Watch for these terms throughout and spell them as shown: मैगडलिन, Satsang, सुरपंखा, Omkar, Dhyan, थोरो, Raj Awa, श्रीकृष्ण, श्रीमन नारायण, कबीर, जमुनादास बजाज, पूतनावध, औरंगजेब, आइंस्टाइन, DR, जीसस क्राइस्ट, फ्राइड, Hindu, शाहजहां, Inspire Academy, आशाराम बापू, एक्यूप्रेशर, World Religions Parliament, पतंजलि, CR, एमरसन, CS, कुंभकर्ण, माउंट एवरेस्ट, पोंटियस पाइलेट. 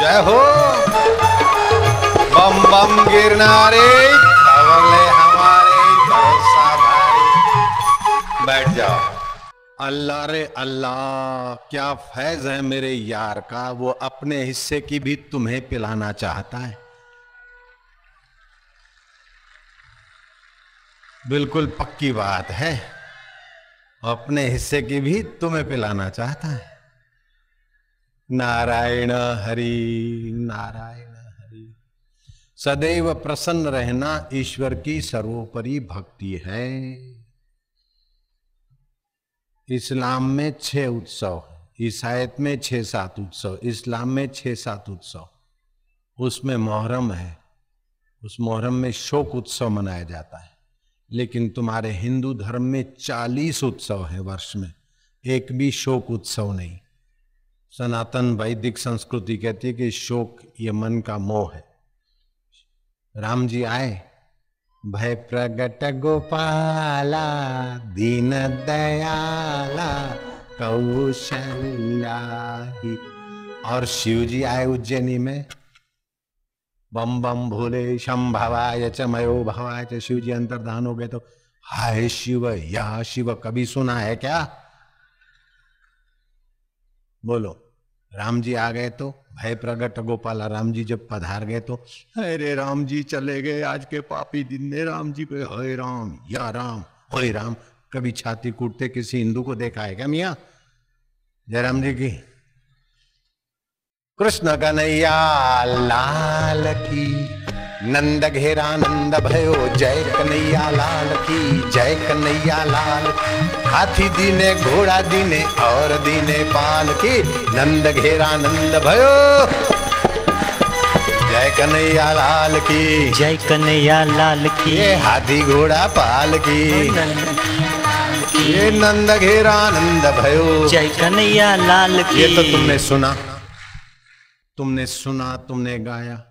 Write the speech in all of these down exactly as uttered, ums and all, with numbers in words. जय हो। बम बम गिरनारे खवले हमारे भरोसा भारी। बैठ जाओ। अल्लाह रे अल्लाह, क्या फैज है मेरे यार का, वो अपने हिस्से की भी तुम्हें पिलाना चाहता है। बिल्कुल पक्की बात है, अपने हिस्से की भी तुम्हें पिलाना चाहता है। नारायण हरि नारायण हरि। सदैव प्रसन्न रहना ईश्वर की सर्वोपरि भक्ति है। इस्लाम में छह उत्सव, ईसाईयत में छह सात उत्सव, इस्लाम में छह सात उत्सव, उसमें मोहर्रम है। उस मोहर्रम में शोक उत्सव मनाया जाता है। लेकिन तुम्हारे हिंदू धर्म में चालीस उत्सव है वर्ष में, एक भी शोक उत्सव नहीं। सनातन वैदिक संस्कृति कहती है कि शोक ये मन का मोह है। राम जी आए, भय प्रगट गोपाला दीन दयाला कौशल्याहि। और शिव जी आए उज्जैनी में, बम बम भोले शंभवाय च मयो भवाय च। शिव जी अंतर्धान हो गए तो हाय शिव या शिव कभी सुना है क्या? बोलो। राम जी आ गए तो भय प्रगट गोपाला। राम जी जब पधार गए तो अरे राम जी चले गए आज के पापी दिन ने, राम जी पे हे राम या राम हे राम। कभी छाती कूटते किसी हिंदू को देखा है क्या मियाँ? जयराम जी की। कृष्ण कन्हैया लाल की, नंद घेरा नंद भयो जय कन्हैया लाल की, जय कन्हैया लाल। हाथी दीने घोड़ा दीने और दीने पाल की, नंद घेरा नंद भयो जय कन्हैया लाल की, जय कन्हैया लाल की। ये हाथी घोड़ा पाल की, ये नंद घेरा नंद भयो जय कन्हैया लाल की। ये तो तुमने सुना, तुमने सुना, तुमने गाया।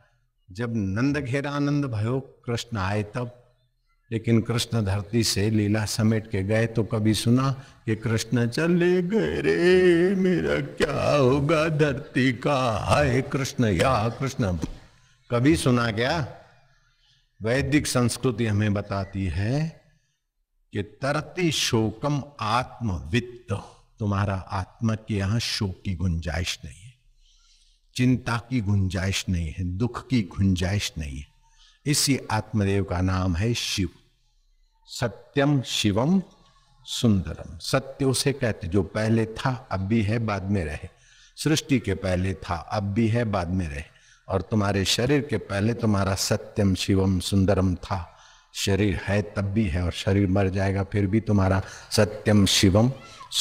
जब नंद घेरा आनंद भयो कृष्ण आए तब, लेकिन कृष्ण धरती से लीला समेट के गए तो कभी सुना कि कृष्ण चले गए रे मेरा क्या होगा धरती का, हाय कृष्ण या कृष्ण, कभी सुना क्या? वैदिक संस्कृति हमें बताती है कि तरति शोकम आत्मवित्त, तुम्हारा आत्मा के यहाँ शोक की गुंजाइश नहीं है, चिंता की गुंजाइश नहीं है, दुख की गुंजाइश नहीं है। इसी आत्मदेव का नाम है शिव। सत्यम शिवम सुंदरम। सत्य उसे कहते जो पहले था अब भी है बाद में रहे, सृष्टि के पहले था अब भी है बाद में रहे। और तुम्हारे शरीर के पहले तुम्हारा सत्यम शिवम सुंदरम था। शरीर है तब भी है और शरीर मर जाएगा फिर भी तुम्हारा सत्यम शिवम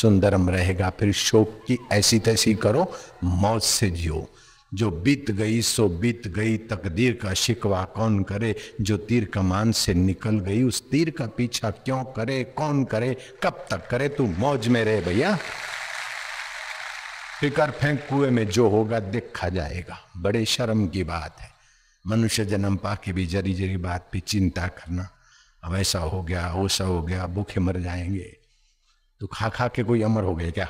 सुंदरम रहेगा। फिर शोक की ऐसी तैसी करो, मौत से जियो। जो बीत गई सो बीत गई, तकदीर का शिकवा कौन करे, जो तीर कमान से निकल गई उस तीर का पीछा क्यों करे, कौन करे, कब तक करे, तू मौज में रहे भैया। फिकर फेंक कुएं में, जो होगा देखा जाएगा। बड़े शर्म की बात है मनुष्य जन्म पाके भी जरी जरी बात पे चिंता करना, अब ऐसा हो गया वैसा हो गया, भूखे मर जाएंगे। तो खा खा के कोई अमर हो गए क्या?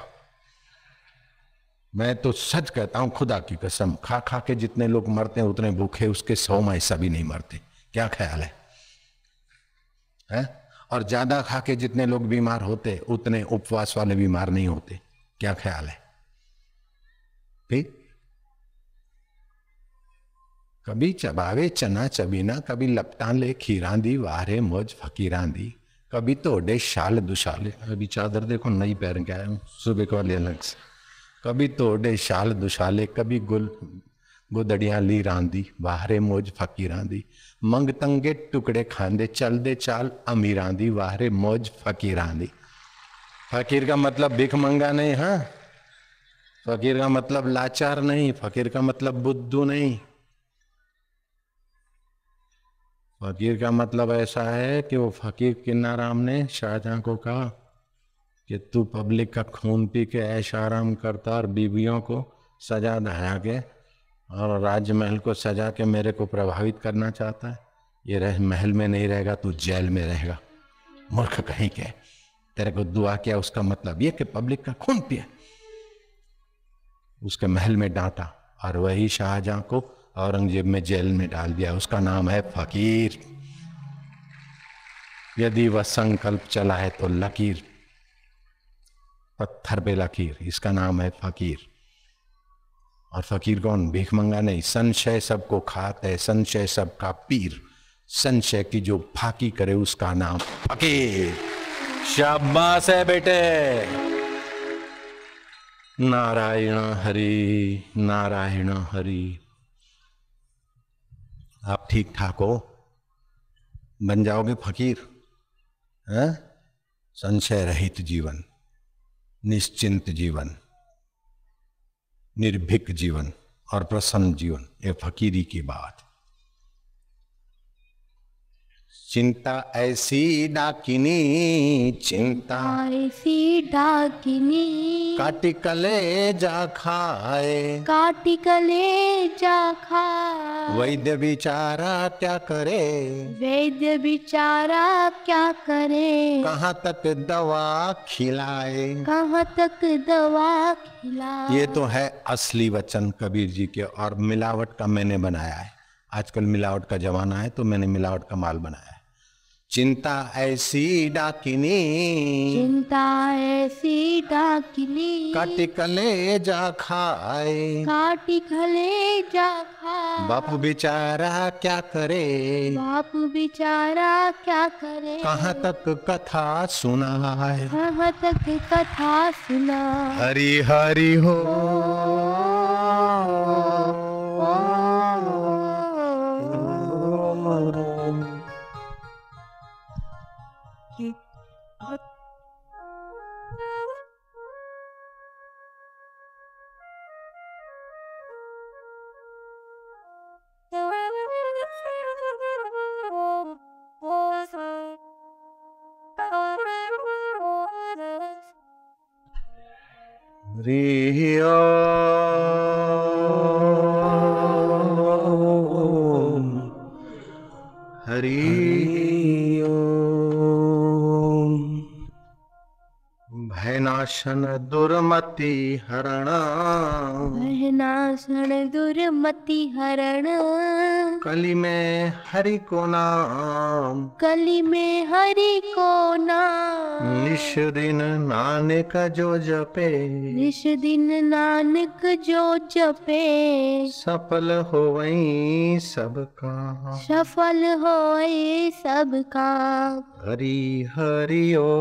मैं तो सच कहता हूं खुदा की कसम, खा खा के जितने लोग मरते हैं उतने भूखे उसके सौ में हिस्सा भी नहीं मरते। क्या ख्याल है, है? और ज्यादा खा के जितने लोग बीमार होते उतने उपवास वाले बीमार नहीं होते। क्या ख्याल है? ठीक। कभी चबावे चना चबीना, कभी लपटा ले खीरा दी वारे मौज फकीरा दी, कभी तोड़े शाल दुशाले। अभी चादर देखो नई पहन के आया हूँ सुबह को वाले अलग से। कभी तोड़े शाल दुशाले, कभी गुल गोदड़ियाँ ली रांदी वाहरे मौज फकीरांदी, मंग तंगे टुकड़े खांदे चल दे चाल अमीरांदी वाहरे मौज फकीरांदी। फकीर का मतलब भिख मंगा नहीं, हाँ। फकीर का मतलब लाचार नहीं, फकीर का मतलब बुद्धू नहीं। फकीर का मतलब ऐसा है कि वो फकीर किन्ना राम ने शाहजहां को कहा कि तू पब्लिक का खून पी के ऐश आराम करता और बीवियों को सजा दया के और राजमहल को सजा के मेरे को प्रभावित करना चाहता है। ये रह महल में नहीं रहेगा, तू जेल में रहेगा। मूर्ख कहीं के, तेरे को दुआ किया उसका मतलब ये कि पब्लिक का खून पिया, उसके महल में डांटा और वही शाहजहां को औरंगजेब में जेल में डाल दिया। उसका नाम है फकीर। यदि वह संकल्प चला है तो लकीर, पत्थर पे लकीर, इसका नाम है फकीर। और फकीर कौन? भीख मंगा नहीं। संशय सबको खात है, संशय सबका पीर, संशय की जो फाकी करे उसका नाम फकीर। शाबाश है बेटे। नारायण हरि, नारायण हरि। आप ठीक ठाक हो, बन जाओगे फकीर, हैं? संशय रहित जीवन, निश्चिंत जीवन, निर्भीक जीवन और प्रसन्न जीवन, ये फकीरी की बात। चिंता ऐसी डाकिनी, चिंता ऐसी डाकिनी, काटी कलेजा खाए, काटी कलेजा खाए। वैद्य बिचारा क्या करे, वैद्य बिचारा क्या करे। कहाँ तक दवा खिलाए, कहाँ तक दवा खिलाए। ये तो है असली वचन कबीर जी के, और मिलावट का मैंने बनाया है। आजकल मिलावट का जमाना है तो मैंने मिलावट का माल बनाया है। चिंता ऐसी डाकिनी, चिंता ऐसी डाकिनी, काटी कलेजा खाए, काटी कलेजा खाए। बापू बेचारा क्या करे, बापू बेचारा क्या करे। कहाँ तक कथा सुनाए, कहाँ तक कथा सुना। हरि हरि हो, दुर्मति हरण, भयनाशन दुर्मति हरण। कली में हरि को नाम, कली में हरि को नाम। निश दिन नानक जो जपे, निश दिन नानक जो जपे। सफल होवई सब काम, सफल होए सब काम। हरि हरि ओ,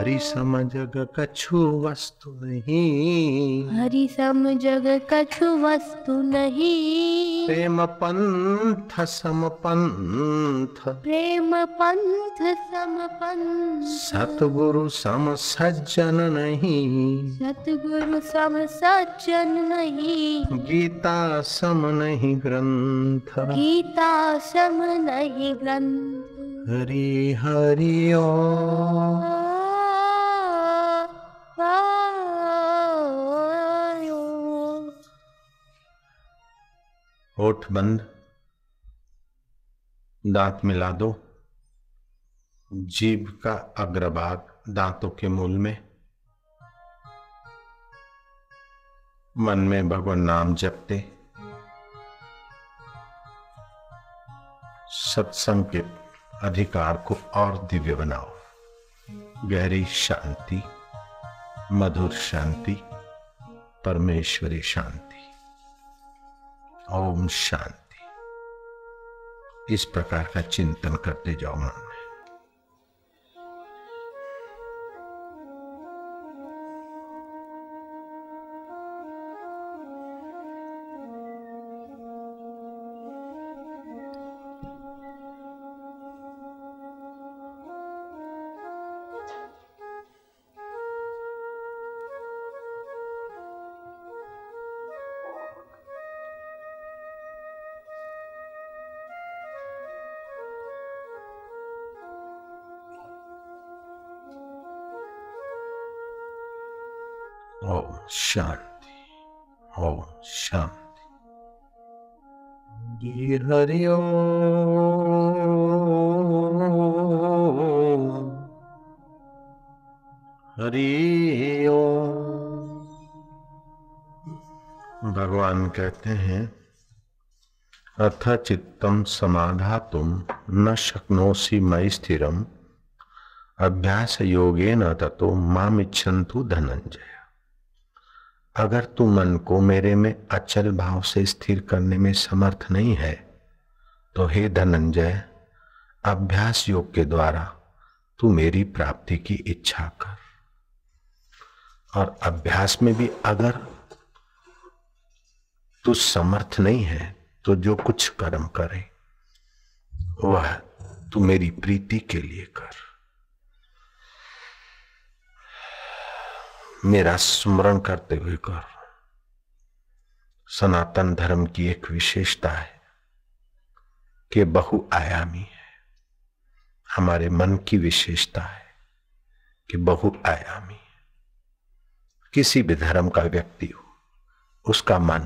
हरि सम जग कछु वस्तु नहीं, हरि सम जग कछु वस्तु नहीं। प्रेम पंथ सम पंथ, प्रेम पंथ सम पंथ। सतगुरु सम सज्जन नहीं, सतगुरु सम सज्जन नहीं। गीता सम नहीं ग्रंथ, गीता सम नहीं ग्रंथ। हरि हरि ओम। होठ बंद, दांत मिला दो। जीभ का अग्रभाग दांतों के मूल में। मन में भगवान नाम जपते सत्संग के अधिकार को और दिव्य बनाओ। गहरी शांति, मधुर शांति, परमेश्वरी शांति। ओम शांति। इस प्रकार का चिंतन करते जाओ मन में। शांति, ओम शांति। हरि ओम, हरि ओम। भगवान कहते हैं अथ चित्तम समाधातुम न शक्नोसि मयि स्थिरम अभ्यास योगेन ततो माम इच्छन्तु धनंजय। अगर तू मन को मेरे में अचल भाव से स्थिर करने में समर्थ नहीं है तो हे धनंजय अभ्यास योग के द्वारा तू मेरी प्राप्ति की इच्छा कर। और अभ्यास में भी अगर तू समर्थ नहीं है तो जो कुछ कर्म करे वह तू मेरी प्रीति के लिए कर। मेरा स्मरण करते हुए कर। सनातन धर्म की एक विशेषता है कि बहुआयामी है। हमारे मन की विशेषता है कि बहुआयामी है। किसी भी धर्म का व्यक्ति हो उसका मन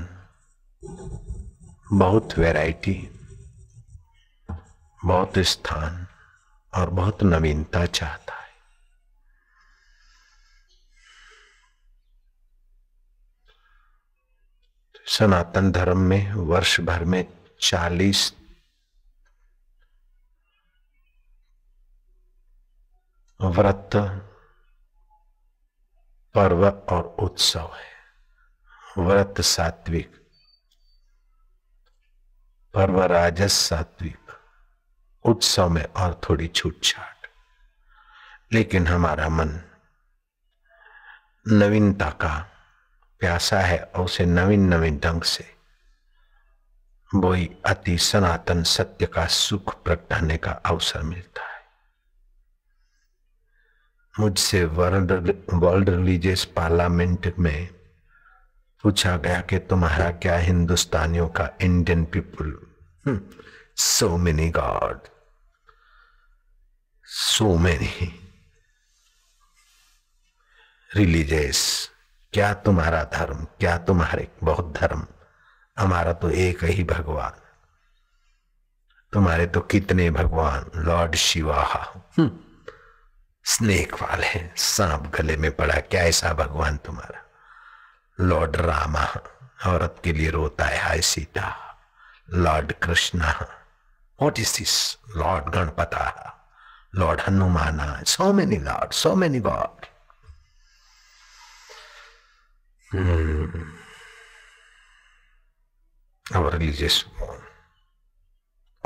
बहुत वैरायटी, बहुत स्थान और बहुत नवीनता चाहता है। सनातन धर्म में वर्ष भर में चालीस व्रत, पर्व और उत्सव है। व्रत सात्विक, पर्व राजस सात्विक, उत्सव में और थोड़ी छूटछाट। लेकिन हमारा मन नवीनता का प्यासा है और उसे नवीन नवीन ढंग से वही अति सनातन सत्य का सुख प्रगटाने का अवसर मिलता है। मुझसे वर्ल्ड वर्ल्ड रिलीजियस पार्लियामेंट में पूछा गया कि तुम्हारा क्या हिंदुस्तानियों का, Indian people, so many god, so many religious, क्या तुम्हारा धर्म, क्या तुम्हारे बहुत धर्म, हमारा तो एक ही भगवान, तुम्हारे तो कितने भगवान, लॉर्ड शिवा, स्नेक वाले, सांप गले में पड़ा, क्या ऐसा भगवान तुम्हारा, लॉर्ड रामा, औरत के लिए रोता है, हाय Sita, lord Krishna, what is this, lord Ganpata, lord Hanumana, so many lord, so many god. Our religious one,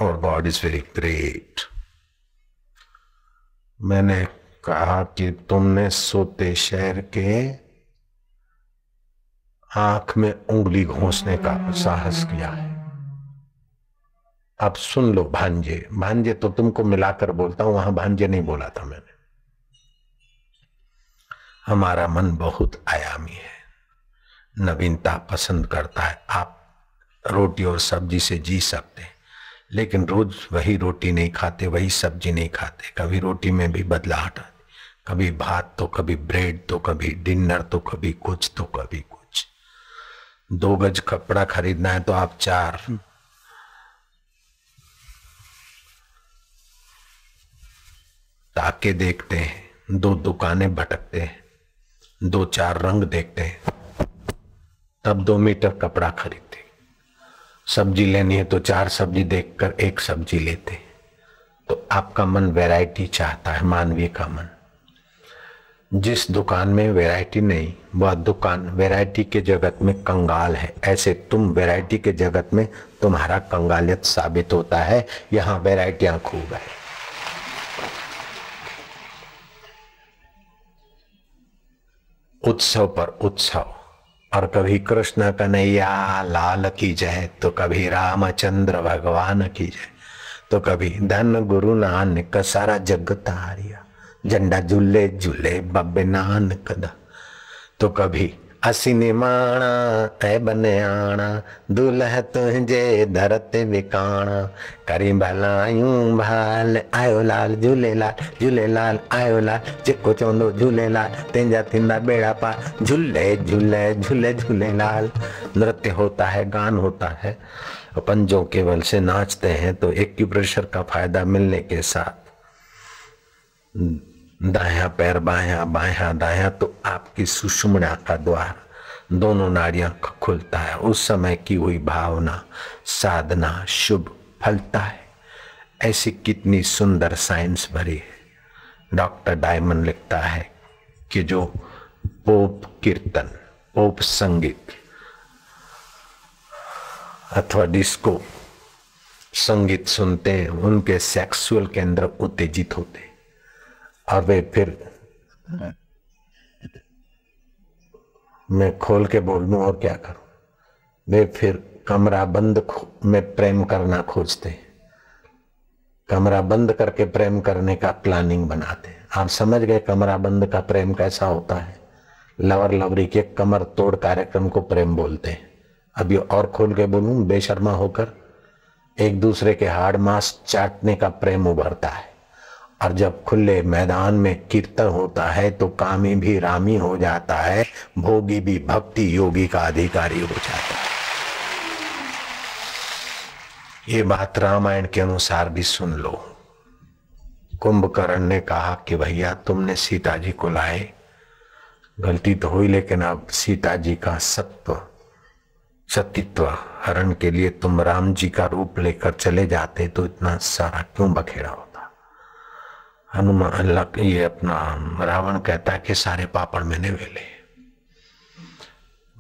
our God is very great. मैंने कहा कि तुमने सोते शहर के आंख में उंगली घोंसने का साहस किया है। अब सुन लो भांजे, भांजे तो तुमको मिलाकर बोलता हूं, वहां भांजे नहीं बोला था मैंने। हमारा मन बहुत आयामी है, नवीनता पसंद करता है। आप रोटी और सब्जी से जी सकते हैं लेकिन रोज वही रोटी नहीं खाते, वही सब्जी नहीं खाते। कभी रोटी में भी बदलाव आती, कभी भात तो कभी ब्रेड तो कभी डिनर तो कभी कुछ तो कभी कुछ। दो गज कपड़ा खरीदना है तो आप चार ताके देखते हैं, दो दुकानें भटकते हैं, दो चार रंग देखते हैं, तब दो मीटर कपड़ा खरीदते। सब्जी लेनी है तो चार सब्जी देखकर एक सब्जी लेते। तो आपका मन वैरायटी चाहता है, मानवीय का मन। जिस दुकान में वैरायटी नहीं वह दुकान वैरायटी के जगत में कंगाल है। ऐसे तुम वैरायटी के जगत में तुम्हारा कंगालियत साबित होता है। यहाँ वैरायटियां खूब है। उत्सव पर उत्सव, और कभी कृष्ण कन्हैया लाल की जय, तो कभी रामचंद्र भगवान की जय, तो कभी धन गुरु नानक सारा जग तारिया, झंडा झूले झूले बब्बे नानक दा, तो कभी असीने माणा ऐ बनयाणा, दुल्ह तुझे धरते बिकाणा, करी भलायूं भाल आयो लाल झूलेलाल, झूलेलाल आयो लाल, जेको चवंदो झूलेलाल तेंजा थींदा बेड़ा पार, झूले झूले झूले झूलेलाल। नृत्य होता है, गान होता है, अपन जो केवल से नाचते हैं तो एक्यूप्रेशर का फायदा मिलने के साथ दाया पैर बाया बाया दाया, तो आपकी सुषुम्ना का द्वार दोनों नाड़ियां खुलता है। उस समय की हुई भावना साधना शुभ फलता है। ऐसी कितनी सुंदर साइंस भरी है। डॉक्टर डायमंड लिखता है कि जो पोप कीर्तन, पोप संगीत अथवा डिस्को संगीत सुनते हैं, उनके सेक्सुअल केंद्र उत्तेजित होते और वे फिर मैं खोल के बोल दूं और क्या करूं, वे फिर कमरा बंद में प्रेम करना खोजते, कमरा बंद करके प्रेम करने का प्लानिंग बनाते। आप समझ गए कमरा बंद का प्रेम कैसा होता है। लवर लवरी के कमर तोड़ कार्यक्रम को प्रेम बोलते हैं। अब ये और खोल के बोलूं, बेशर्मा होकर एक दूसरे के हाड़ मांस चाटने का प्रेम उभरता है। और जब खुले मैदान में कीर्तन होता है तो कामी भी रामी हो जाता है, भोगी भी भक्ति योगी का अधिकारी हो जाता है। ये बात रामायण के अनुसार भी सुन लो। कुंभकर्ण ने कहा कि भैया तुमने सीता जी को लाए, गलती तो हुई, लेकिन अब सीता जी का सत्व सतीत्व हरण के लिए तुम राम जी का रूप लेकर चले जाते तो इतना सारा क्यों बखेड़ा होता। हनुमान अल्लाह ये अपना रावण कहता है कि सारे पापड़ मैंने वेले।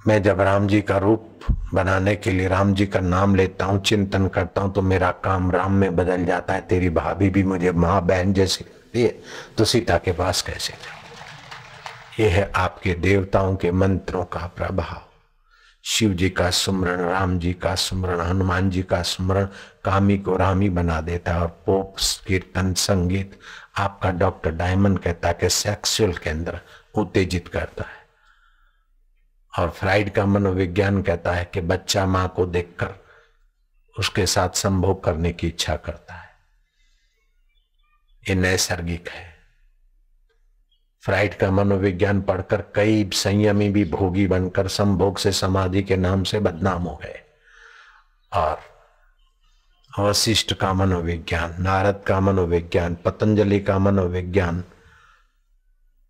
मैं जब राम जी का रूप बनाने के लिए राम जी का नाम लेता हूँ, चिंतन करता हूँ, तो मेरा काम राम में बदल जाता है। तेरी भाभी भी मुझे माँ बहन जैसी लगती है, तो सीता के पास कैसे जाऊं। यह है आपके देवताओं के मंत्रों का प्रभाव। शिव जी का सुमरण, राम जी का सुमरण, हनुमान जी का सुमरण कामी को रामी बना देता है। और पोप कीर्तन संगीत आपका डॉक्टर डायमंड कहता कि सेक्सुअल केंद्र उत्तेजित करता है। और फ्राइड का मनोविज्ञान कहता है कि बच्चा माँ को देखकर उसके साथ संभोग करने की इच्छा करता है। ये नैसर्गिक है। फ्राइड का मनोविज्ञान पढ़कर कई संयमी भी भोगी बनकर संभोग से समाधि के नाम से बदनाम हो गए। और वशिष्ठ का मनोविज्ञान, नारद का मनोविज्ञान, पतंजलि का मनोविज्ञान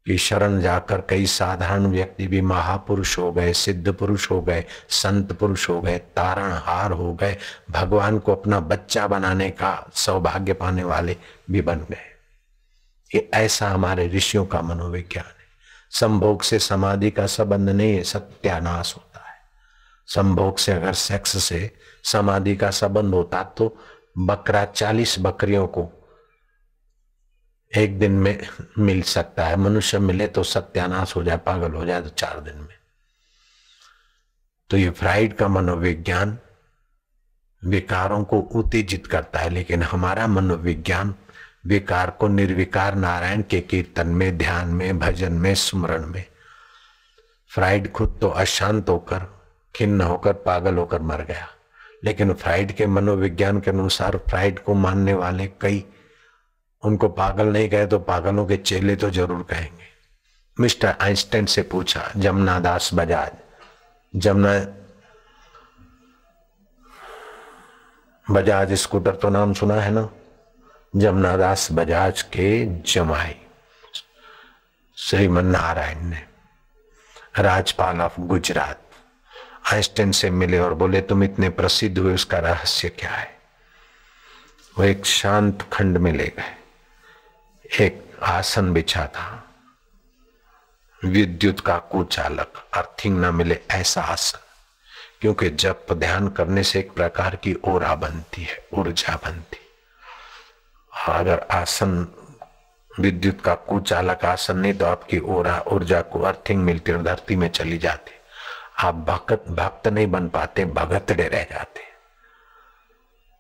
की शरण जाकर कई साधारण व्यक्ति भी महापुरुष हो गए, सिद्ध पुरुष हो गए, संत पुरुष हो गए, तारणहार हो गए, भगवान को अपना बच्चा बनाने का सौभाग्य पाने वाले भी बन गए। ये ऐसा हमारे ऋषियों का मनोविज्ञान है। संभोग से समाधि का संबंध नहीं है, सत्यानाश होता है। संभोग से अगर सेक्स से समाधि का संबंध होता तो बकरा चालीस बकरियों को एक दिन में मिल सकता है। मनुष्य मिले तो सत्यानाश हो जाए, पागल हो जाए तो चार दिन में। तो ये फ्राइड का मनोविज्ञान विकारों को उत्तेजित करता है, लेकिन हमारा मनोविज्ञान विकार को निर्विकार नारायण के कीर्तन में, ध्यान में, भजन में, स्मरण में। फ्राइड खुद तो अशांत होकर, खिन्न होकर, पागल होकर मर गया, लेकिन फ्राइड के मनोविज्ञान के अनुसार फ्राइड को मानने वाले कई, उनको पागल नहीं कहे तो पागलों के चेले तो जरूर कहेंगे। मिस्टर आइंस्टाइन से पूछा जमुना दास बजाज, जमुना बजाज स्कूटर तो नाम सुना है ना, जमुनादास बजाज के जमाई श्रीमन नारायण ने, राजपाल ऑफ गुजरात, आइंस्टाइन से मिले और बोले तुम इतने प्रसिद्ध हुए, उसका रहस्य क्या है। वो एक शांत खंड में ले गए, एक आसन बिछा था, विद्युत का कुचालक, अर्थिंग ना मिले ऐसा आसन, क्योंकि जप ध्यान करने से एक प्रकार की ओरा बनती है, ऊर्जा बनती। अगर आसन विद्युत का कुचालक आसन नहीं तो आपकी ओरा ऊर्जा को अर्थिंग मिलती और धरती में चली जाती। आप भक्त भक्त नहीं बन पाते, भगतड़े रह जाते।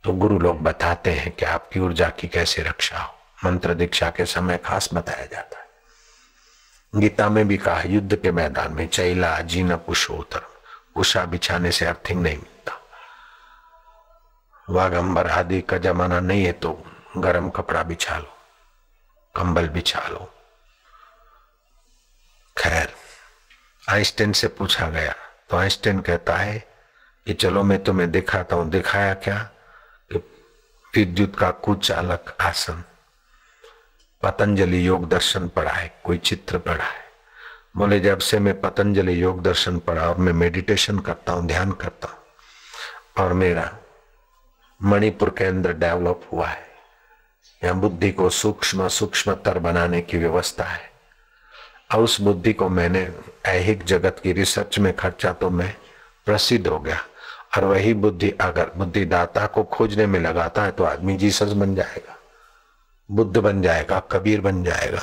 तो गुरु लोग बताते हैं कि आपकी ऊर्जा की कैसे रक्षा हो, मंत्र दीक्षा के समय खास बताया जाता है। गीता में भी कहा युद्ध के मैदान में चैला जीना कुशोतर, कुशा बिछाने से अर्थिंग नहीं मिलता। वागंबर आदि का जमाना नहीं है तो गरम कपड़ा बिछा लो, कंबल बिछा लो। खैर आइंस्टाइन से पूछा गया तो आइंस्टाइन कहता है कि चलो मैं तुम्हें दिखाता हूं। दिखाया क्या कि विद्युत का कुचालक आसन पतंजलि योग दर्शन पढ़ा है, कोई चित्र पढ़ा है। बोले जब से मैं पतंजलि योग दर्शन पढ़ा और मैं मेडिटेशन करता हूँ, ध्यान करता हूँ और मेरा मणिपुर के अंदर डेवलप हुआ है, यहाँ बुद्धि को सूक्ष्म सूक्ष्मतर बनाने की व्यवस्था है। और उस बुद्धि को मैंने ऐहिक जगत की रिसर्च में खर्चा तो मैं प्रसिद्ध हो गया। और वही बुद्धि अगर बुद्धिदाता को खोजने में लगाता है तो आदमी जीसस बन जाएगा, बुद्ध बन जाएगा, कबीर बन जाएगा।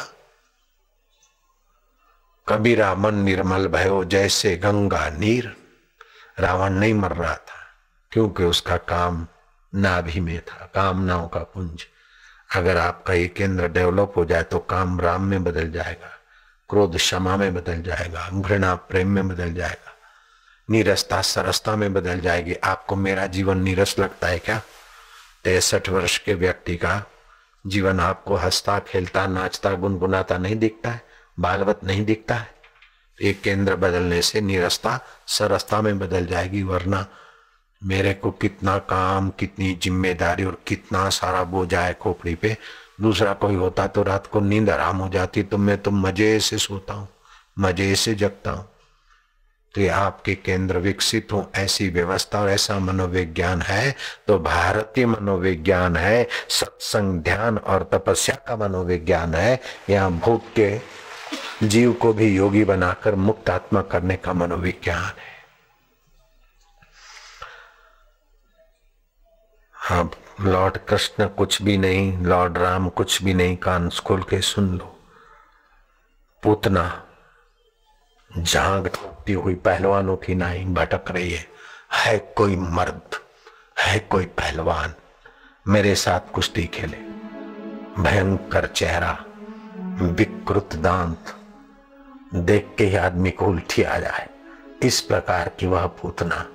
कबीरा मन निर्मल भयो जैसे गंगा नीर। रावण नहीं मर रहा था क्योंकि उसका काम नाभि में था, कामनाओं का पुंज। अगर आपका ये केंद्र डेवलप हो जाए तो काम राम में बदल जाएगा, क्रोध क्षमा में बदल जाएगा, घृणा प्रेम में बदल जाएगा, नीरसता सरसता में बदल जाएगी। आपको मेरा जीवन नीरस लगता है क्या? तिरसठ वर्ष के व्यक्ति का जीवन आपको हंसता खेलता नाचता गुनगुनाता नहीं दिखता है, भागवत नहीं दिखता है। एक केंद्र बदलने से नीरसता सरसता में बदल जाएगी। वरना मेरे को कितना काम, कितनी जिम्मेदारी और कितना सारा बोझ आए खोपड़ी पे। दूसरा कोई होता तो रात को नींद आराम हो जाती, तो मैं तो मजे से सोता हूँ, मजे से जगता हूँ। तो ये आपके केंद्र विकसित हो, ऐसी व्यवस्था और ऐसा मनोविज्ञान है तो भारतीय मनोविज्ञान है, सत्संग ध्यान और तपस्या का मनोविज्ञान है। यहाँ भोग के जीव को भी योगी बनाकर मुक्त आत्मा करने का मनोविज्ञान है। अब लॉर्ड कृष्ण कुछ भी नहीं, लॉर्ड राम कुछ भी नहीं, कान खोल के सुन लो। पूतना जांग ठोकती हुई पहलवानों की नाई भटक रही है, है कोई मर्द, है कोई पहलवान मेरे साथ कुश्ती खेले। भयंकर चेहरा, विकृत दांत, देख के ही आदमी को उल्टी आ जाए, इस प्रकार की वह पूतना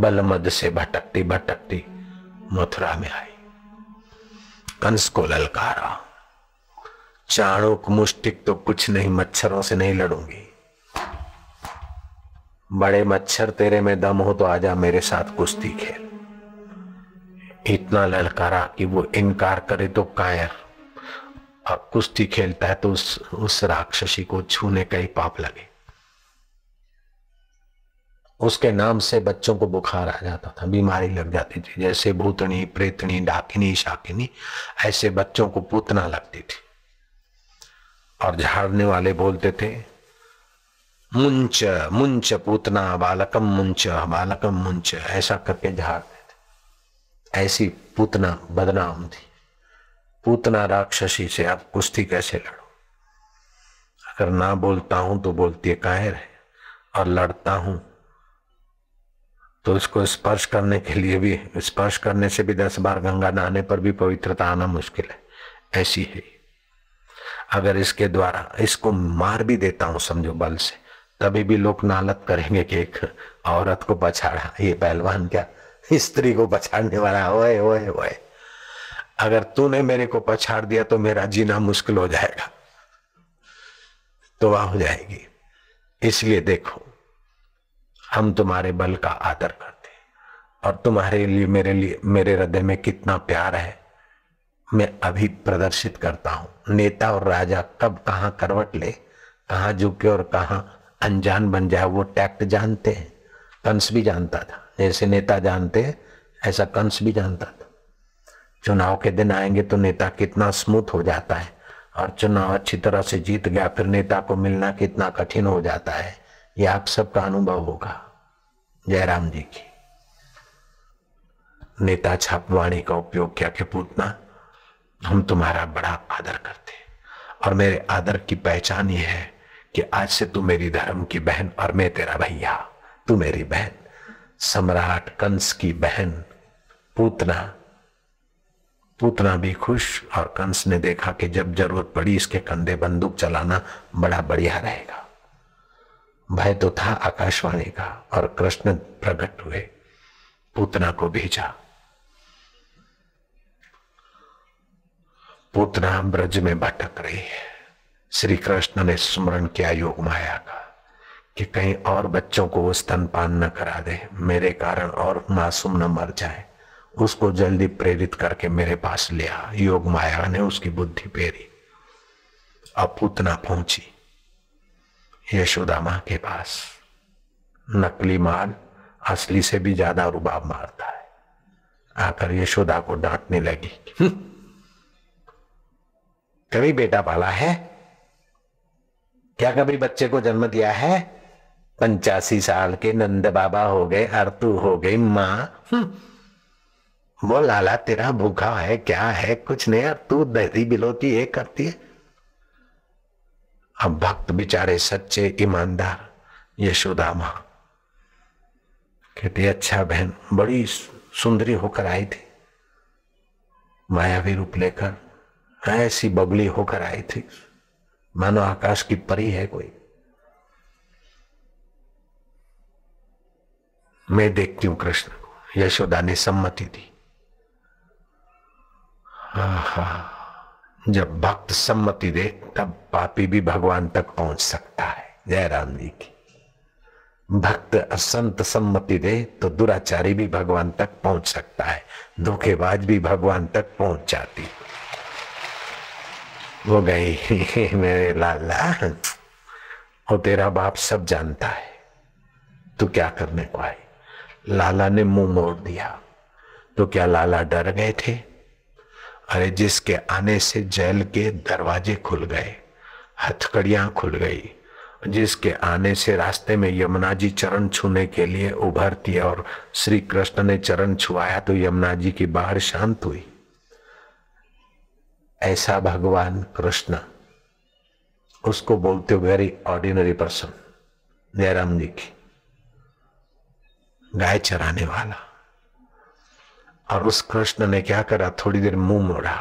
बलमद से भटकती भटकती मथुरा में आई। कंस को ललकारा, चाणूक मुष्टिक तो कुछ नहीं, मच्छरों से नहीं लड़ूंगी, बड़े मच्छर तेरे में दम हो तो आजा मेरे साथ कुश्ती खेल। इतना ललकारा कि वो इनकार करे तो कायर अब कुश्ती खेलता है तो उस उस राक्षसी को छूने का ही पाप लगे। उसके नाम से बच्चों को बुखार आ जाता था, बीमारी लग जाती थी। जैसे भूतनी, प्रेतनी, डाकिनी, शाकिनी, ऐसे बच्चों को पूतना लगती थी। और झाड़ने वाले बोलते थे मुंच मुंच पूतना बालकम मुंच बालकम मुंच, ऐसा करके झाड़ते थे। ऐसी पूतना बदनाम थी, पूतना राक्षसी से आप कुश्ती कैसे लड़ो। अगर ना बोलता हूं तो बोलती है कायर है, और लड़ता हूं तो इसको स्पर्श करने के लिए भी, स्पर्श करने से भी दस बार गंगा नहाने पर भी पवित्रता आना मुश्किल है। ऐसी है, अगर इसके द्वारा इसको मार भी देता हूं समझो बल से, तभी भी लोग नालत करेंगे कि एक औरत को पछाड़ा, ये पहलवान क्या स्त्री को पछाड़ने वाला। ओए ओए ओए, अगर तूने मेरे को पछाड़ दिया तो मेरा जीना मुश्किल हो जाएगा, तो वह हो जाएगी। इसलिए देखो हम तुम्हारे बल का आदर करते हैं और तुम्हारे लिए मेरे लिए मेरे हृदय में कितना प्यार है मैं अभी प्रदर्शित करता हूं। नेता और राजा कब कहां करवट ले, कहां झुके और कहां अनजान बन जाए, वो टैक्ट जानते हैं। कंस भी जानता था, जैसे नेता जानते हैं ऐसा कंस भी जानता था। चुनाव के दिन आएंगे तो नेता कितना स्मूथ हो जाता है, और चुनाव अच्छी तरह से जीत गया फिर नेता को मिलना कितना कठिन हो जाता है। ये आप सबका अनुभव होगा। जयराम जी की नेता छापवाणी का उपयोग किया कि पूतना हम तुम्हारा बड़ा आदर करते हैं, और मेरे आदर की पहचान ये है कि आज से तू मेरी धर्म की बहन और मैं तेरा भैया, तू मेरी बहन। सम्राट कंस की बहन पूतना, पूतना भी खुश। और कंस ने देखा कि जब जरूरत पड़ी इसके कंधे बंदूक चलाना बड़ा बढ़िया रहेगा। भय तो था आकाशवाणी का, और कृष्ण प्रकट हुए, पूतना को भेजा। पूतना ब्रज में भटक रही है। श्री कृष्ण ने स्मरण किया योग माया का कि कहीं और बच्चों को वो स्तनपान न करा दे, मेरे कारण और मासूम न मर जाए। उसको जल्दी प्रेरित करके मेरे पास ले आ। योग माया ने उसकी बुद्धि फेरी। अपूतना पहुंची यशोदा मां के पास। नकली माल असली से भी ज्यादा रुबाब मारता है। आकर यशोदा को डांटने लगी, कभी बेटा पाला है क्या, कभी बच्चे को जन्म दिया है? पंचासी साल के नंद बाबा हो गए और तू हो गई माँ। वो लाला तेरा भूखा है क्या है, कुछ नहीं, और तू दही बिलोती ये करती है। अब भक्त बेचारे सच्चे ईमानदार यशोदा माँ कहती, अच्छा बहन बड़ी सुंदरी होकर आई थी, मायावी रूप लेकर ऐसी बगली होकर आई थी मानो आकाश की परी है कोई। मैं देखती हूं कृष्ण को। यशोदा ने सम्मति दी। आहा, जब भक्त सम्मति दे तब पापी भी भगवान तक पहुंच सकता है। जयराम जी की। भक्त असंत सम्मति दे तो दुराचारी भी भगवान तक पहुंच सकता है, धोखेबाज भी भगवान तक पहुंच जाती। वो गई मेरे लाला, वो तेरा बाप सब जानता है, तू क्या करने को आई? लाला ने मुंह मोड़ दिया। तो क्या लाला डर गए थे? अरे जिसके आने से जेल के दरवाजे खुल गए, हथकड़ियां खुल गई, जिसके आने से रास्ते में यमुना जी चरण छूने के लिए उभरती है और श्री कृष्ण ने चरण छुआया तो यमुना जी की बाढ़ शांत हुई। ऐसा भगवान कृष्ण, उसको बोलते हो very ordinary person. Jairam ji की, गाय चराने वाला। और उस कृष्ण ने क्या करा, थोड़ी देर मुंह मोड़ा,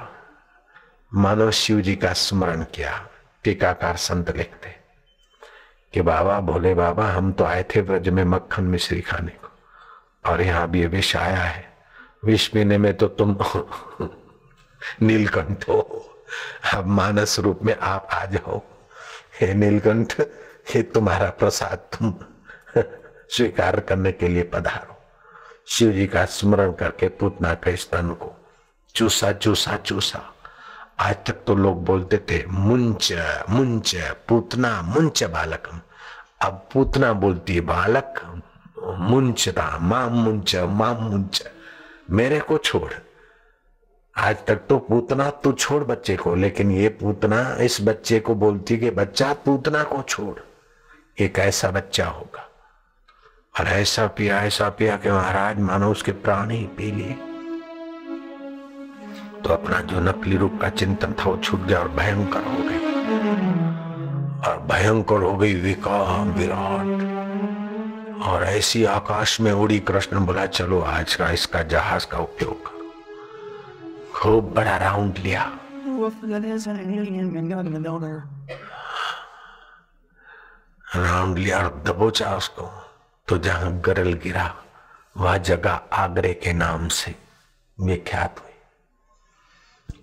मानो शिव जी का स्मरण किया। टीकाकार संत लिखते कि बाबा भोले बाबा, हम तो आए थे ब्रज में मक्खन मिश्री खाने को, और यहां भी ये विष आया है। विष पीने में तो तुम नीलकंठ हो, अब मानस रूप में आप आ जाओ। हे नीलकंठ, हे तुम्हारा प्रसाद, तुम स्वीकार करने के लिए पधारो। शिव जी का स्मरण करके पूतना के स्तन को चूसा चूसा चूसा। आज तक तो लोग बोलते थे मुंच मुंच पूतना मुंच बालकम, अब पूतना बोलती है बालक मुंचता, माम मुंच माम मुंच, मेरे को छोड़। आज तक तो पूतना तू छोड़ बच्चे को, लेकिन ये पूतना इस बच्चे को बोलती कि बच्चा पूतना को छोड़। एक ऐसा बच्चा होगा। और ऐसा पिया ऐसा पिया कि महाराज मानो उसके प्राण ही पी लिए। तो अपना जो नकली रूप का चिंतन था वो छूट गया और भयंकर हो गई। और भयंकर हो गई विकराल विराट। और ऐसी आकाश में उड़ी। कृष्ण बोला चलो आज का इसका जहाज का उपयोग कर। खूब बड़ा राउंड लिया। राउंड लिया और दबोचा उसको, तो जहां गरल गिरा वह जगह आगरे के नाम से विख्यात हुई।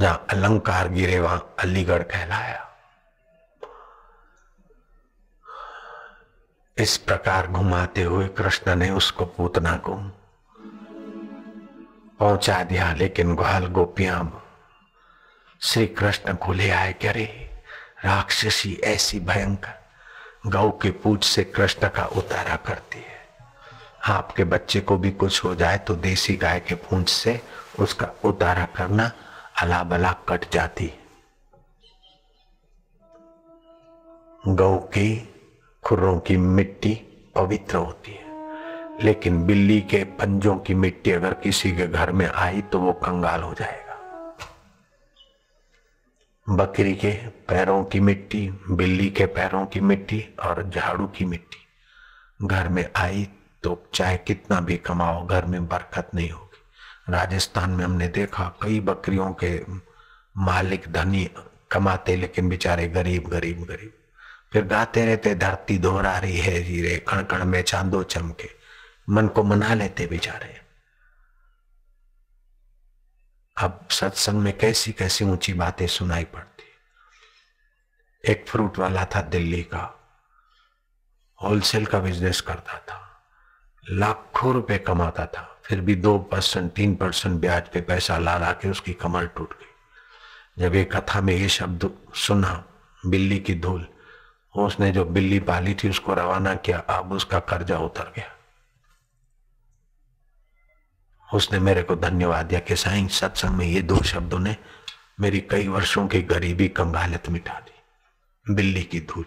जहां अलंकार गिरे वहां अलीगढ़ कहलाया। इस प्रकार घुमाते हुए कृष्ण ने उसको पूतना को पहुंचा दिया। लेकिन ग्वाल गोपियां श्री कृष्ण को ले आए। करे राक्षसी ऐसी भयंकर गौ के पूछ से कृष्ण का उतारा करती है। आपके बच्चे को भी कुछ हो जाए तो देसी गाय के पूंछ से उसका उतारा करना, अला बला कट जाती। गौ की खुरों की मिट्टी पवित्र होती है, लेकिन बिल्ली के पंजों की मिट्टी अगर किसी के घर में आई तो वो कंगाल हो जाएगा। बकरी के पैरों की मिट्टी, बिल्ली के पैरों की मिट्टी और झाड़ू की मिट्टी घर में आई तो चाहे कितना भी कमाओ घर में बरकत नहीं होगी। राजस्थान में हमने देखा कई बकरियों के मालिक धनी कमाते, लेकिन बेचारे गरीब गरीब गरीब। फिर गाते रहते धरती दोहरा रही है हीरे कण कण में चांदो चमके, मन को मना लेते बेचारे। अब सत्संग में कैसी कैसी ऊंची बातें सुनाई पड़ती। एक फ्रूट वाला था दिल्ली का, होलसेल का बिजनेस करता था, लाखों रुपए कमाता था, फिर भी दो परसेंट तीन परसेंट ब्याज पे पैसा ला ला के उसकी कमर टूट गई। जब ये कथा में ये शब्द सुना बिल्ली की धूल, उसने जो बिल्ली पाली थी उसको रवाना किया, अब उसका कर्जा उतर गया। उसने मेरे को धन्यवाद दिया कि साईं सत्संग में ये दो शब्दों ने मेरी कई वर्षों की गरीबी कंगालत मिटा दी, बिल्ली की धूल।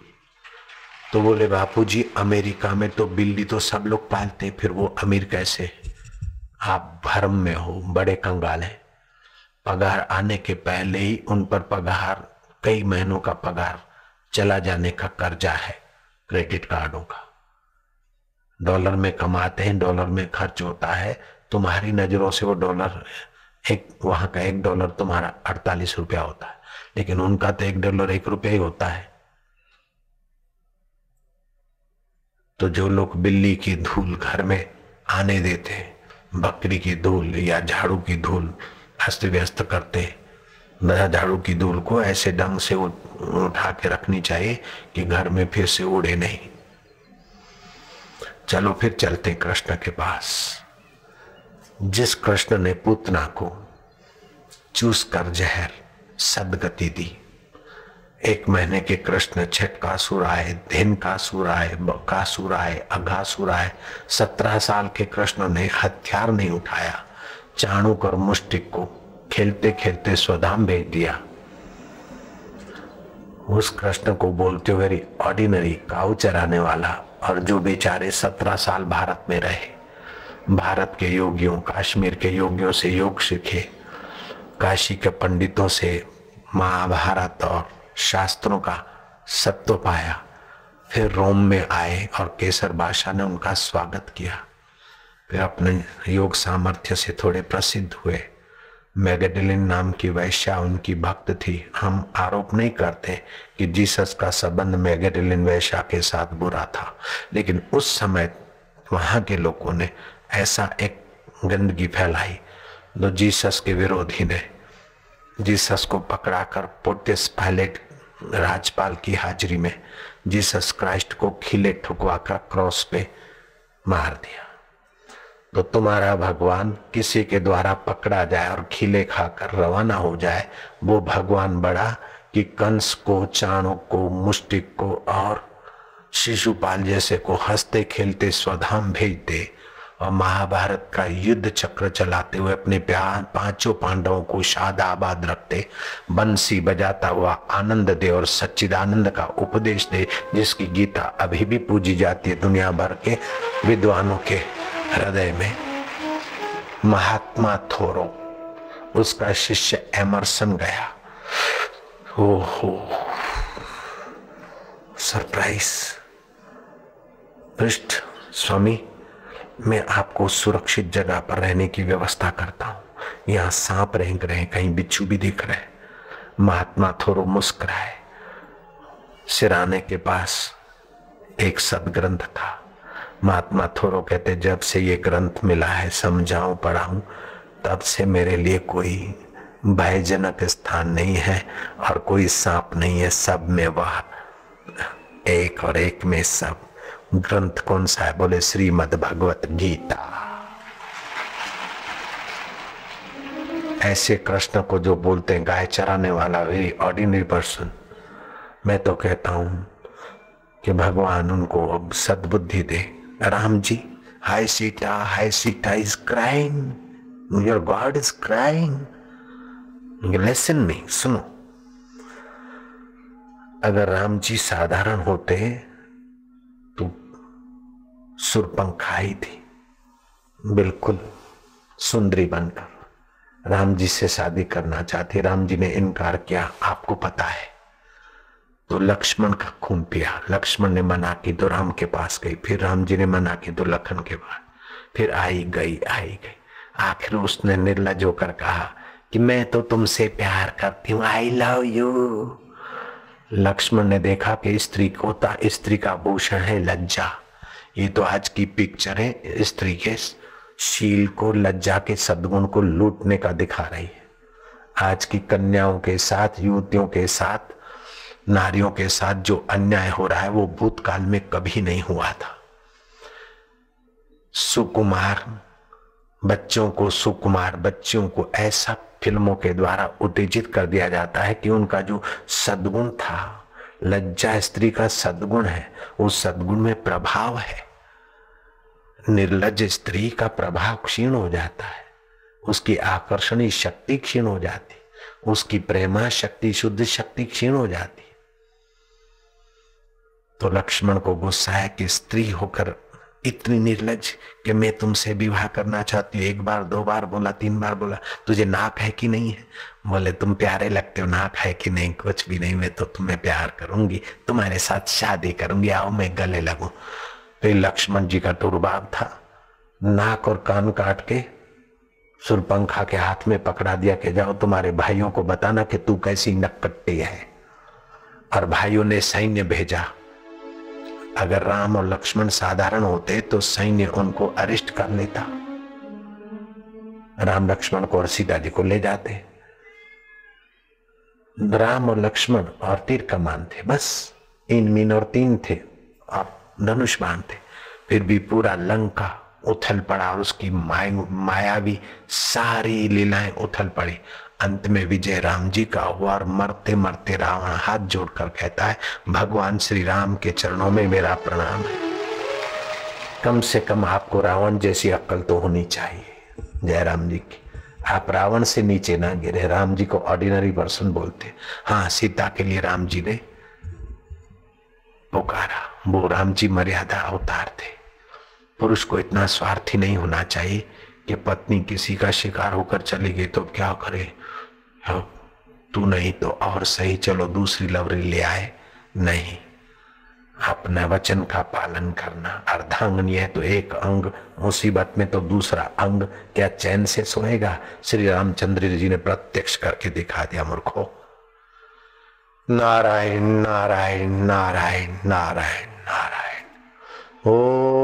तो बोले बापूजी अमेरिका में तो बिल्ली तो सब लोग पालते, फिर वो अमीर कैसे? आप भरम में हो, बड़े कंगाल हैं। पगार आने के पहले ही उन पर पगार, कई महीनों का पगार चला जाने का कर्जा है क्रेडिट कार्डों का। डॉलर में कमाते हैं, डॉलर में खर्च होता है, तुम्हारी नजरों से वो डॉलर एक, वहां का एक डॉलर तुम्हारा अड़तालीस रुपया होता है, लेकिन उनका तो एक डॉलर एक रुपया ही होता है। तो जो लोग बिल्ली की धूल घर में आने देते, बकरी की धूल या झाड़ू की धूल अस्त व्यस्त करते, झाड़ू की धूल को ऐसे ढंग से उठा के रखनी चाहिए कि घर में फिर से उड़े नहीं। चलो फिर चलते कृष्ण के पास, जिस कृष्ण ने पूतना को चूस कर जहर सदगति दी। एक महीने के कृष्ण छटकासुर आए, धेनकासुर आए, बकासुर आए, अघासुर आए। सत्रह साल के कृष्ण ने हथियार नहीं उठाया, चाणूक और मुष्टिक को खेलते खेलते स्वधाम भेज दिया। उस कृष्ण को बोलते हुए वेरी ऑर्डिनरी काऊ चराने वाला, और जो बेचारे सत्रह साल भारत में रहे, भारत के योगियों, कश्मीर के योगियों से योग सीखे, काशी के पंडितों से महाभारत और शास्त्रों का सत्व पाया, फिर रोम में आए और केसर बादशाह ने उनका स्वागत किया। फिर अपने योग सामर्थ्य से थोड़े प्रसिद्ध हुए। मैगडलिन नाम की वैश्या उनकी भक्त थी। हम आरोप नहीं करते कि जीसस का संबंध मैगडलिन वैश्या के साथ बुरा था, लेकिन उस समय वहां के लोगों ने ऐसा एक गंदगी फैलाई जो जीसस के विरोधी ने जीसस को पकड़ाकर पोंटियस पाइलेट राजपाल की हाजिरी में जीसस क्राइस्ट को खिले ठुकवाकर क्रॉस पे मार दिया। तो तुम्हारा भगवान किसी के द्वारा पकड़ा जाए और खिले खाकर रवाना हो जाए, वो भगवान बड़ा कि कंस को, चाणूक को, मुष्टिक को और शिशुपाल जैसे को हंसते खेलते स्वधाम भेजते और महाभारत का युद्ध चक्र चलाते हुए अपने प्यार पांचों पांडवों को शादाबाद रखते, बंसी बजाता हुआ आनंद दे और सच्चिदानंद का उपदेश दे, जिसकी गीता अभी भी पूजी जाती है दुनिया भर के विद्वानों के हृदय में। महात्मा थोरो, उसका शिष्य एमरसन गया। ओहो सरप्राइज, पृष्ठ स्वामी मैं आपको सुरक्षित जगह पर रहने की व्यवस्था करता हूं, यहाँ सांप रेंग रहे, कहीं बिच्छू भी दिख रहे। महात्मा थोरो मुस्कुराए। सिराने के पास एक सदग्रंथ था। महात्मा थोरो कहते जब से ये ग्रंथ मिला है, समझाऊं पढ़ाऊं, तब से मेरे लिए कोई भयजनक स्थान नहीं है और कोई सांप नहीं है। सब में वह एक और एक में सब। ग्रंथ कौन सा है? बोले श्रीमद् भगवत गीता। ऐसे कृष्ण को जो बोलते हैं गाय चराने वाला, वेरी ऑर्डिनरी पर्सन, मैं तो कहता हूं कि भगवान उनको अब सद्बुद्धि दे। राम जी हाय सीता, हाय Sita is crying, your god is crying, listen me, सुनो। अगर राम जी साधारण होते तो सुरपंखाई थी, बिल्कुल सुंदरी बनकर राम जी से शादी करना चाहती, राम जी ने इनकार किया, आपको पता है। तो लक्ष्मण का खून पिया, लक्ष्मण ने मना की तो राम के पास गई, फिर राम जी ने मना की तो लखन के पास, फिर आई गई आई गई। आखिर उसने निर्लज होकर कहा कि मैं तो तुमसे प्यार करती हूँ, आई लव यू। लक्ष्मण ने देखा कि स्त्री को, स्त्री का भूषण है लज्जा। ये तो आज की पिक्चर है, स्त्री के शील को, लज्जा के सद्गुण को लूटने का दिखा रही है। आज की कन्याओं के साथ, युवतियों के साथ, नारियों के साथ जो अन्याय हो रहा है वो भूतकाल में कभी नहीं हुआ था। सुकुमार बच्चों को, सुकुमार बच्चों को ऐसा फिल्मों के द्वारा उत्तेजित कर दिया जाता है कि उनका जो सद्गुण था, लज्जा स्त्री का सद्गुण है, उस सद्गुण में प्रभाव है। निर्लज्ज स्त्री का प्रभाव क्षीण हो जाता है, उसकी आकर्षणीय शक्ति क्षीण हो जाती, उसकी प्रेमा शक्ति, शुद्ध शक्ति क्षीण हो जाती। तो लक्ष्मण को गुस्सा है कि स्त्री होकर इतनी निर्लज कि मैं तुमसे विवाह करना चाहती हूँ। एक बार दो बार बोला, तीन बार बोला, तुझे नाक है कि नहीं है? बोले तुम प्यारे लगते हो, नाक है कि नहीं? कुछ भी नहीं, मैं तो तुम्हें प्यार करूंगी, तुम्हारे साथ शादी करूंगी, आओ मैं गले लगूं। तो लक्ष्मण जी का तो रुबाब था, नाक और कान काट के सुरपंखा के हाथ में पकड़ा दिया कि जाओ तुम्हारे भाइयों को बताना कि तू कैसी नकपटी है। और भाइयों ने सैन्य भेजा। अगर राम और लक्ष्मण साधारण होते तो सैन्य उनको अरेस्ट कर लेता, राम लक्ष्मण को और सीता जी को ले जाते। राम और लक्ष्मण और तीर कमान थे, बस इन मीन और तीन थे और धनुष बाण थे, फिर भी पूरा लंका उथल पड़ा और उसकी माय, मायावी सारी लीलाएं उथल पड़ी। अंत में विजय राम जी का हुआ और मरते मरते रावण हाथ जोड़कर कहता है, भगवान श्री राम के चरणों में मेरा प्रणाम है। कम से कम आपको रावण जैसी अक्ल तो होनी चाहिए जय राम जी की। आप रावण से नीचे ना गिरे। राम जी को ऑर्डिनरी पर्सन बोलते। हाँ, सीता के लिए राम जी ने पुकारा, वो राम जी मर्यादा अवतार थे। पुरुष को इतना स्वार्थी नहीं होना चाहिए कि पत्नी किसी का शिकार होकर चली गई तो क्या करे, तू नहीं तो और सही, चलो दूसरी लवरी ले आए। नहीं, अपने वचन का पालन करना। अर्धांगनी है तो एक अंग, मुसीबत में तो दूसरा अंग, क्या चैन से सोएगा? श्री रामचंद्र जी ने प्रत्यक्ष करके दिखा दिया मूर्खों। नारायण नारायण नारायण नारायण नारायण ओ